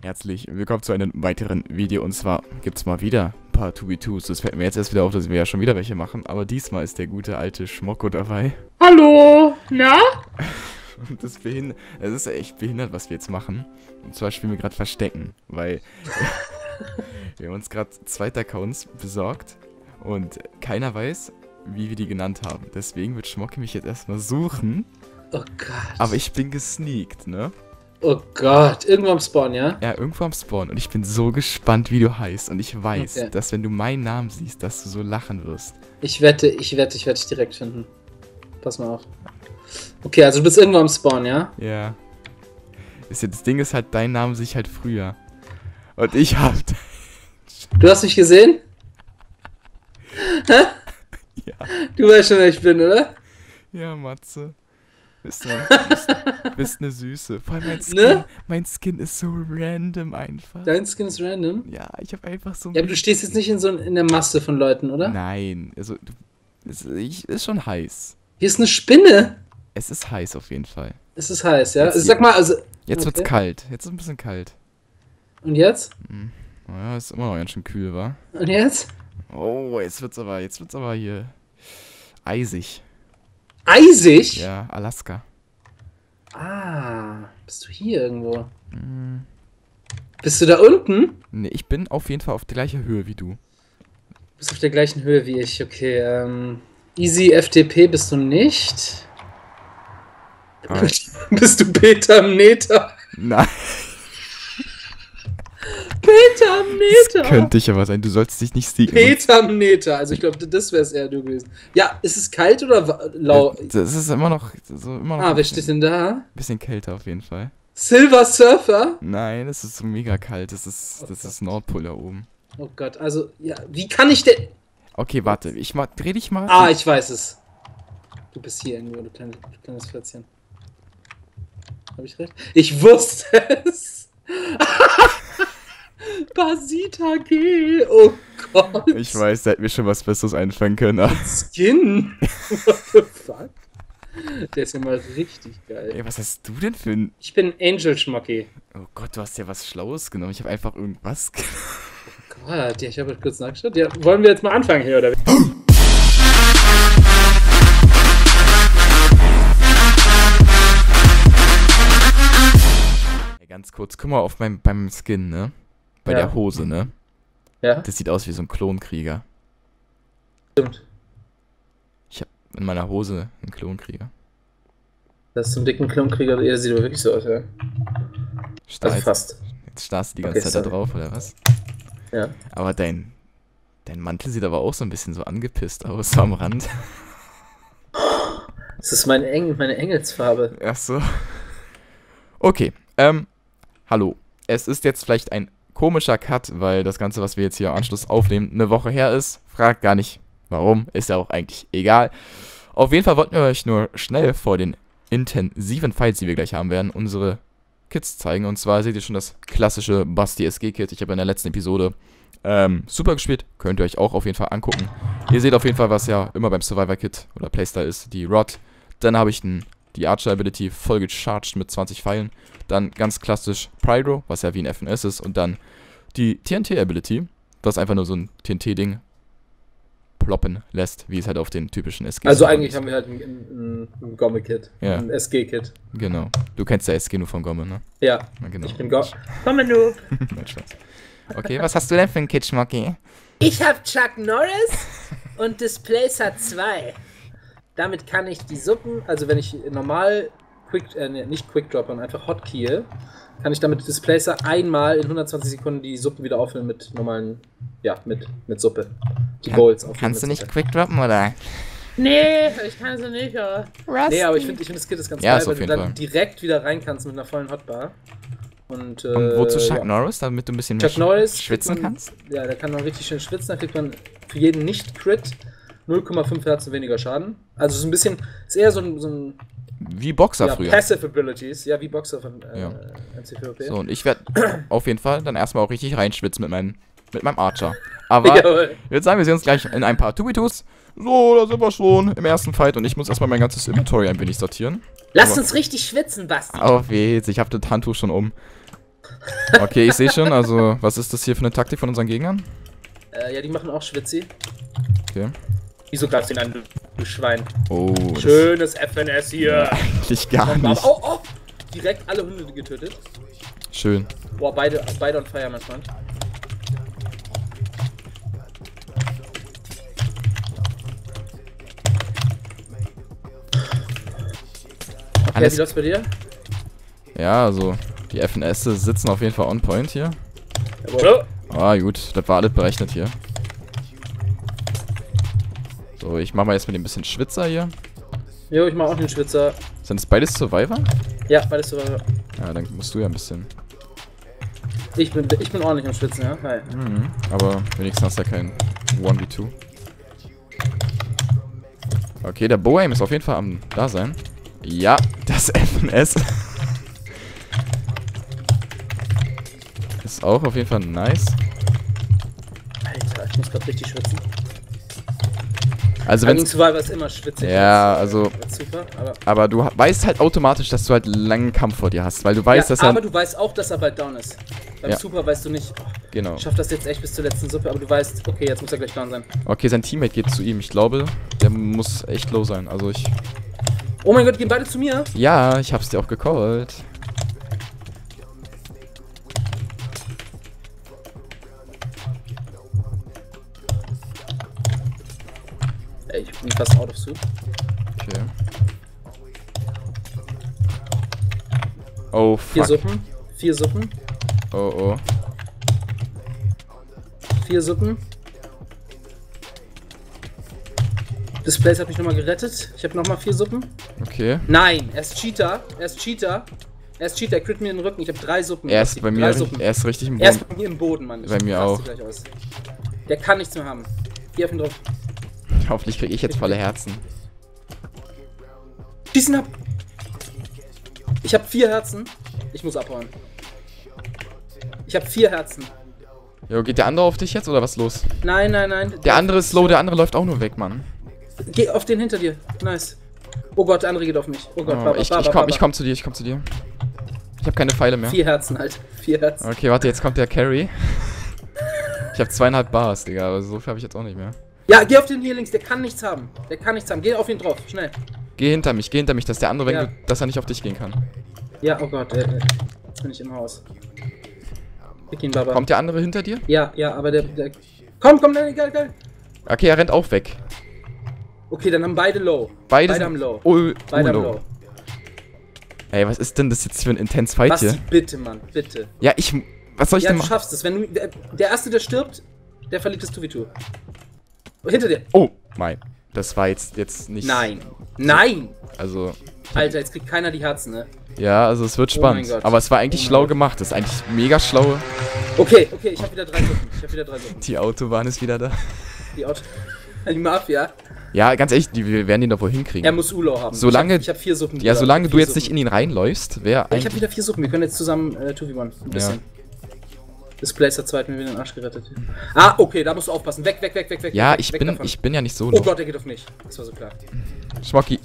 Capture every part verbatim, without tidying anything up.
Herzlich willkommen zu einem weiteren Video, und zwar gibt es mal wieder ein paar zwei gegen zwei s. Das fällt mir jetzt erst wieder auf, dass wir ja schon wieder welche machen, aber diesmal ist der gute alte Schmocko dabei. Hallo, na? Und das behindert, es ist echt behindert, was wir jetzt machen. Und zwar spielen wir gerade Verstecken, weil wir haben uns gerade zweite Accounts besorgt und keiner weiß, wie wir die genannt haben. Deswegen wird Schmocki mich jetzt erstmal suchen. Oh Gott. Aber ich bin gesneakt, ne? Oh Gott, irgendwo am Spawn, ja? Ja, irgendwo am Spawn. Und ich bin so gespannt, wie du heißt. Und ich weiß, okay, dass wenn du meinen Namen siehst, dass du so lachen wirst. Ich wette, ich wette, ich werde dich direkt finden. Pass mal auf. Okay, also du bist irgendwo am Spawn, ja? Ja. Das Ding ist halt, dein Name sich halt früher. Und ich hab... Du hast mich gesehen? Hä? Ja. Du weißt schon, wer ich bin, oder? Ja, Matze. Bist du bist, bist eine Süße. Vor allem mein Skin, ne? Mein Skin ist so random einfach. Dein Skin ist random? Ja, ich hab einfach so... Ja, aber du stehst jetzt nicht in so in der Masse von Leuten, oder? Nein, also... Du, es, ich, ist schon heiß. Hier ist eine Spinne! Es ist heiß auf jeden Fall. Es ist heiß, ja? Jetzt, also, sag mal, also... Jetzt okay. Wird's kalt. Jetzt ist ein bisschen kalt. Und jetzt? Hm. Naja, ist immer noch ganz schön kühl, wa? Und jetzt? Oh, jetzt wird's aber... Jetzt wird's aber hier... eisig. Eisig? Ja, Alaska. Ah, bist du hier irgendwo? Mm. Bist du da unten? Nee, ich bin auf jeden Fall auf der gleichen Höhe wie du. Du bist auf der gleichen Höhe wie ich, okay. Ähm, easy F D P bist du nicht. Ah. Bist du Peter Meter? Nein. Peter Meter! Das könnte ich aber sein, du sollst dich nicht sneaken. Peter Meter, also ich glaube, das wäre es eher du gewesen. Ja, ist es kalt oder lau? Das ist immer noch, so immer noch... Ah, wer steht denn da? Bisschen kälter auf jeden Fall. Silver Surfer? Nein, es ist so mega kalt, das ist, das ist Nordpol da oben. Oh Gott, also, ja, wie kann ich denn... Okay, warte, ich mach, dreh dich mal... Ah, ich weiß es. Du bist hier irgendwo, du kleines, du kleines Plätzchen. Hab ich recht? Ich wusste es! BastiGHG, oh Gott. Ich weiß, da hätten wir schon was Besseres einfangen können. Ein Skin? What the fuck? Der ist ja mal richtig geil. Ey, was hast du denn für ein... Ich bin Angel-Schmocky. Oh Gott, du hast ja was Schlaues genommen. Ich habe einfach irgendwas genommen. Oh Gott, ich habe kurz nachgeschaut. Ja, wollen wir jetzt mal anfangen hier, oder? Ja, ganz kurz, guck mal auf mein, beim Skin, ne? Bei ja. der Hose, ne? Ja. Das sieht aus wie so ein Klonkrieger. Stimmt. Ich hab in meiner Hose einen Klonkrieger. Das ist so ein dicken Klonkrieger, der sieht aber wirklich so aus, ja? Starr, also fast. Jetzt starrst du die ganze okay, Zeit sorry. da drauf, oder was? Ja. Aber dein, dein Mantel sieht aber auch so ein bisschen so angepisst aus, so am Rand. Das ist mein Engel, meine Engelsfarbe. Ach so. Okay, ähm, hallo. Es ist jetzt vielleicht ein komischer Cut, weil das Ganze, was wir jetzt hier im Anschluss aufnehmen, eine Woche her ist. Fragt gar nicht, warum. Ist ja auch eigentlich egal. Auf jeden Fall wollten wir euch nur schnell vor den intensiven Fights, die wir gleich haben werden, unsere Kits zeigen. Und zwar seht ihr schon das klassische BastiGHG-Kit. Ich habe in der letzten Episode ähm, super gespielt. Könnt ihr euch auch auf jeden Fall angucken. Ihr seht auf jeden Fall, was ja immer beim Survivor-Kit oder Playstyle ist, die Rod. Dann habe ich einen... Die Archer-Ability voll gecharged mit zwanzig Pfeilen. Dann ganz klassisch Pyro, was ja wie ein F N S ist. Und dann die T N T-Ability, was einfach nur so ein T N T-Ding ploppen lässt, wie es halt auf den typischen S G. Also eigentlich ist. Haben wir halt ein, ein, ein Gomme-Kit, ja. Ein S G-Kit. Genau. Du kennst ja S G nur von Gomme, ne? Ja, ja genau. Ich bin Go Gomme-Noob. Okay, was hast du denn für ein Kit, Schmocki? Ich hab Chuck Norris und Displacer zwei. Damit kann ich die Suppen, also wenn ich normal Quick, äh, nicht Quick Drop, sondern einfach Hotkey, kann ich damit Displacer einmal in hundertzwanzig Sekunden die Suppen wieder auffüllen mit normalen, ja, mit, mit Suppe. Die Bowls auffüllen. Kannst du nicht Suppe. Quick Droppen, oder? Nee, ich kann sie nicht, aber. Nee, aber ich finde ich find das Kit ist ganz ja, geil, weil du dann Fall. direkt wieder rein kannst mit einer vollen Hotbar. Und, äh, Und wozu Chuck ja. Norris, damit du ein bisschen Chuck mehr Norris schwitzen man, kannst? Ja, da kann man richtig schön schwitzen, da kriegt man für jeden Nicht-Crit null Komma fünf Herzen weniger Schaden. Also es ist ein bisschen, ist eher so ein... So ein wie Boxer ja, früher. Passive Abilities, ja, wie Boxer von äh, ja. M C V O P. So, und ich werde auf jeden Fall dann erstmal auch richtig reinschwitzen mit, mein, mit meinem Archer. Aber jawohl. Jetzt sagen wir, sehen uns gleich in ein paar Tubitus. So, da sind wir schon im ersten Fight und ich muss erstmal mein ganzes Inventory ein wenig sortieren. Lass aber uns richtig schwitzen, Basti. Auf jetzt, ich habe das Handtuch schon um. Okay, ich sehe schon. Also, was ist das hier für eine Taktik von unseren Gegnern? Äh, ja, die machen auch Schwitzi. Okay. Wieso greifst du ihn an, du Schwein? Oh. Schönes F N S hier. Eigentlich gar nicht. Oh, oh! Direkt alle Hunde getötet. Schön. Boah, beide, beide on fire, mein Freund. Okay, wie läuft's bei dir? Ja, also, die F N S sitzen auf jeden Fall on point hier. Jawohl. Ah, gut, das war alles berechnet hier. So, ich mach mal jetzt mit dem bisschen Schwitzer hier. Jo, ich mach auch den Schwitzer. Sind es beides Survivor? Ja, beides Survivor. Ja, dann musst du ja ein bisschen. Ich bin, ich bin ordentlich am Schwitzen, ja? Hi. Mhm, aber wenigstens hast du ja keinen eins gegen zwei. Okay, der Boaim ist auf jeden Fall am Dasein. Ja, das F N S ist auch auf jeden Fall nice. Alter, ich muss gerade richtig schwitzen. Also wenn Survivor ist immer schwitzig. Ja, ist, also super, aber, aber du weißt halt automatisch, dass du halt einen langen Kampf vor dir hast, weil du weißt, ja, dass er... aber du weißt auch, dass er bald down ist. Beim ja. Super weißt du nicht, oh, genau. Ich schaff das jetzt echt bis zur letzten Suppe, aber du weißt, okay, jetzt muss er gleich down sein. Okay, sein Teammate geht zu ihm. Ich glaube, der muss echt low sein. Also ich... Oh mein Gott, gehen beide zu mir? Ja, ich hab's dir auch gecallt. Ey, ich bin fast out of soup. Okay. Oh, fuck. Vier Suppen. Vier Suppen. Oh, oh. Vier Suppen. Displacer hat mich nochmal gerettet. Ich habe nochmal vier Suppen. Okay. Nein, er ist Cheater. Er ist Cheater. Er ist Cheater. Er crit mir in den Rücken. Ich habe drei Suppen. Er ist bei mir. Er ist richtig im Boden. Er ist bei mir im Boden, Mann. Bei mir auch. Der kann nichts mehr haben. Geh auf ihn drauf. Hoffentlich kriege ich jetzt volle Herzen. Schießen ab! Ich habe vier Herzen. Ich muss abhauen. Ich habe vier Herzen. Jo, geht der andere auf dich jetzt oder was ist los? Nein, nein, nein. Der andere ist low. Der andere läuft auch nur weg, Mann. Geh auf den hinter dir. Nice. Oh Gott, der andere geht auf mich. Oh Gott, oh, Baba, ich, Baba, ich, komm, Baba. ich komm zu dir, ich komm zu dir. Ich hab keine Pfeile mehr. Vier Herzen halt. Vier Herzen. Okay, warte, jetzt kommt der Carry. Ich hab zweieinhalb Bars, Digga, aber so viel hab ich jetzt auch nicht mehr. Ja, geh auf den hier links, der kann nichts haben. Der kann nichts haben. Geh auf ihn drauf, schnell. Geh hinter mich, geh hinter mich, dass der andere, ja. wenn, dass er nicht auf dich gehen kann. Ja, oh Gott, äh, äh. bin ich im Haus. Pick ihn, Baba. Kommt der andere hinter dir? Ja, ja, aber der. der komm, komm, nein, geil, geil. Okay, er rennt auch weg. Okay, dann haben beide low. Beide, beide haben low. Oh, beide haben low. low. Ey, was ist denn das jetzt für ein intense Fight Basti, hier? Bitte, Mann, bitte. Ja, ich. Was soll ich ja, denn machen? Ja, du schaffst es. Wenn du, der, der Erste, der stirbt, der verliebt das zwei gegen zwei. Hinter dir. Oh, mein. Das war jetzt, jetzt nicht. Nein. Nein! Also. Alter, jetzt kriegt keiner die Herzen, ne? Ja, also es wird spannend. Oh aber es war eigentlich oh schlau Gott. gemacht. Das ist eigentlich mega schlau. Okay, okay, ich hab wieder drei Suppen. Ich hab wieder drei Suppen. Die Autobahn ist wieder da. Die Autobahn. Die Mafia. Ja, ganz ehrlich, die, wir werden den doch wohl hinkriegen. Er muss Ulo haben. Solange, ich hab, ich hab vier Suppen. Ja, solange du jetzt Suppen. nicht in ihn reinläufst, wäre ja, ich hab wieder vier Suppen, wir können jetzt zusammen äh, zwei gegen eins. Ein bisschen. Ja. Displacer zwei hat mir wieder den Arsch gerettet. Ah, okay, da musst du aufpassen. Weg, weg, weg, weg, weg. Ja, weg, ich, weg bin, ich bin ja nicht so Oh noch. Gott, der geht auf mich. Das war so klar. Schmocki.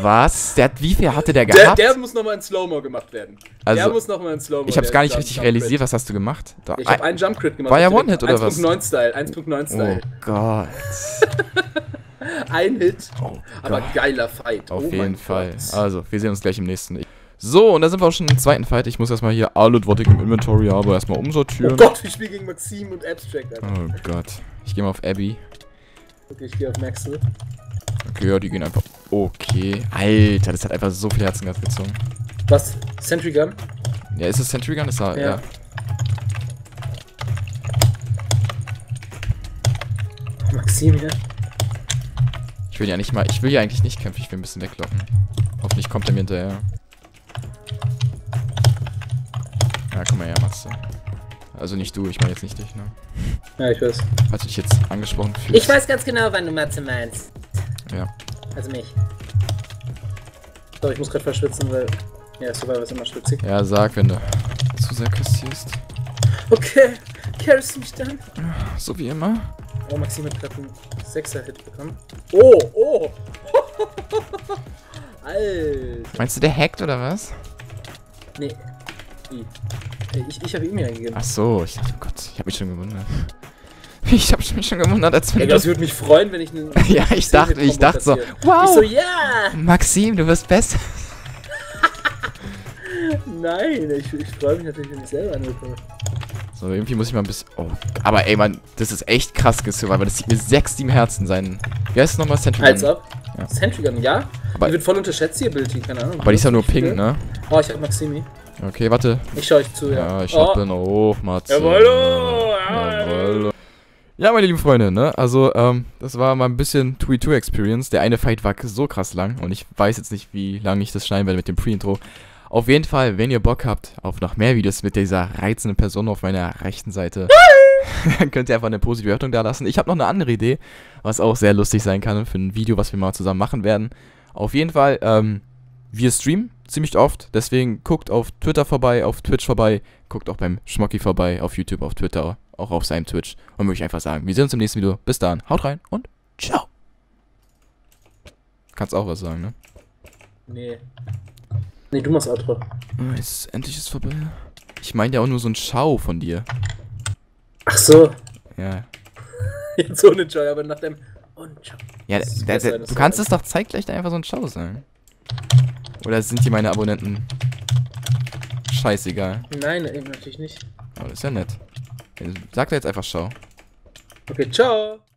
Was? Der hat, wie viel hatte der gehabt? Der, der muss nochmal in Slow-Mo gemacht werden. Also, der muss nochmal in Slow-Mo. Ich hab's gar nicht richtig realisiert. Was hast du gemacht? Da, ich hab einen Jump-Crit gemacht. War ja One-Hit oder was? eins Punkt neun Style. eins Punkt neun Style. Oh Gott. Ein Hit. Oh aber Gott. Geiler Fight. Auf oh jeden Fall. Gott. Also, wir sehen uns gleich im nächsten. So, und da sind wir auch schon im zweiten Fight. Ich muss erstmal hier Alut-Wottig im Inventory aber erstmal umsortieren. Oh Gott, wir spielen gegen Maxim und Abstract. Alter. Oh Gott. Ich gehe mal auf Abby. Okay, ich gehe auf Maxim. Okay, ja, die gehen einfach... Okay. Alter, das hat einfach so viel Herzen gezogen. Was? Sentry Gun? Ja, ist es Sentry Gun? Ist da, ja. ja. Maxim hier. Ich will ja nicht mal... Ich will ja eigentlich nicht kämpfen. Ich will ein bisschen weglocken. Hoffentlich kommt er mir hinterher. Ja, komm mal her, Matze. Also nicht du, ich meine jetzt nicht dich, ne? Ja, ich weiß. Falls du dich jetzt angesprochen fühlst. Ich weiß ganz genau, wann du Matze meinst. Ja. Also mich. So, ich muss gerade verschwitzen, weil... Ja, Survivor ist immer schwitzig. Ja, sag, wenn du zu sehr kassierst. Okay, carryst du mich dann? So wie immer. Oh, Maxim hat gerade einen Sechser-Hit bekommen. Oh, oh! Alter. Meinst du, der hackt oder was? Nee. Ich, ich habe ihm ja gegeben. Ach so, ich dachte, oh Gott, ich habe mich schon gewundert. Ich habe mich schon gewundert, als wenn ja, das würde mich freuen, wenn ich einen. ja, ich dachte, ich dachte so. Wow! Ich so, yeah! Maxim, du wirst besser. Nein, ich, ich freue mich natürlich, wenn ich selber angekommen. So, irgendwie muss ich mal ein bisschen. Oh, aber ey, man, das ist echt krass gesurvived, weil das zieht mir sechs im Herzen sein. Wie heißt es nochmal? Sentry Gun. Ab. Ja. Sentry Gun, ja? Aber die wird voll unterschätzt, die Ability, keine Ahnung. Aber die ist ja nur Ping, ne? Oh, ich hab Maximi. Okay, warte. Ich schau euch zu, ja. Ja, ich hab den hoch, Matze. Jawoll! Ja, meine lieben Freunde, ne? Also, ähm, das war mal ein bisschen zwei gegen zwei Experience. Der eine Fight war so krass lang und ich weiß jetzt nicht, wie lange ich das schneiden werde mit dem Pre-Intro. Auf jeden Fall, wenn ihr Bock habt auf noch mehr Videos mit dieser reizenden Person auf meiner rechten Seite, dann könnt ihr einfach eine positive Bewertung da lassen. Ich habe noch eine andere Idee, was auch sehr lustig sein kann für ein Video, was wir mal zusammen machen werden. Auf jeden Fall, ähm, wir streamen ziemlich oft, deswegen guckt auf Twitter vorbei, auf Twitch vorbei, guckt auch beim Schmocki vorbei, auf YouTube, auf Twitter, auch auf seinem Twitch. Und würde ich einfach sagen, wir sehen uns im nächsten Video. Bis dann, haut rein und ciao. Kannst auch was sagen, ne? Nee. Nee, du machst Outro. Nice. Endlich ist vorbei. Ich meine ja auch nur so ein Schau von dir. Ach so. Ja. Jetzt ohne Joy, aber nach dem. Und Schau. Ja, das das der, der, du kannst es doch zeitgleich einfach so ein Schau sagen. Oder sind die meine Abonnenten? Scheißegal. Nein, eben natürlich nicht. Aber das ist ja nett. Sag da jetzt einfach Schau. Okay, ciao.